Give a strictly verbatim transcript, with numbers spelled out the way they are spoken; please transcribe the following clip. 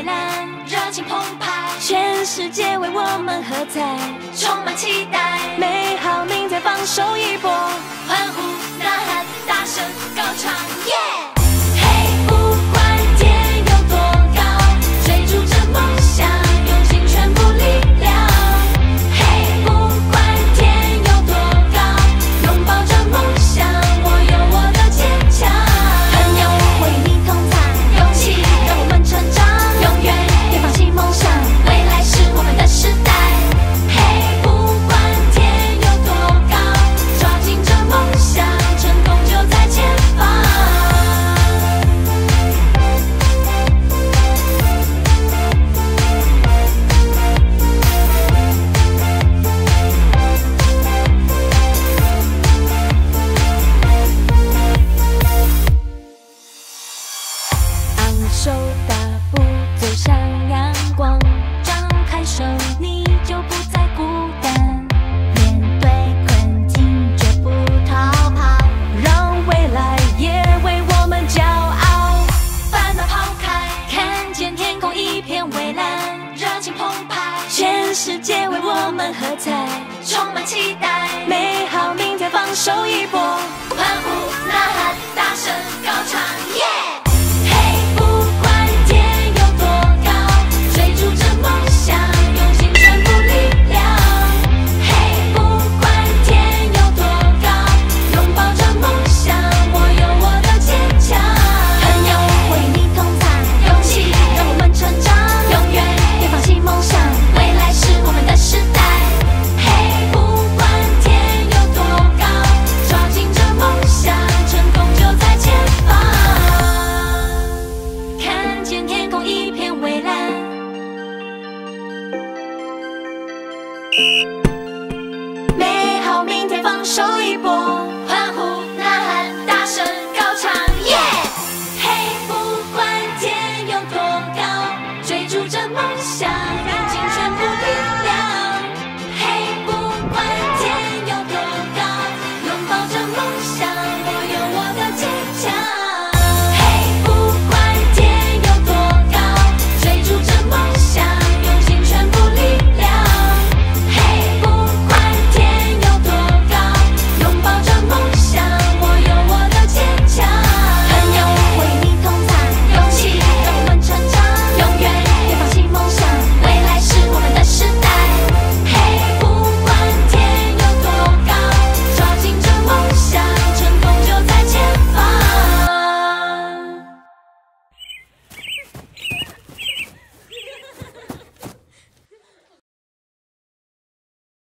蔚蓝，热情澎湃，全世界为我们喝彩，充满期待，美好名在放手一搏，欢呼呐喊，大声高唱，耶！ Yeah!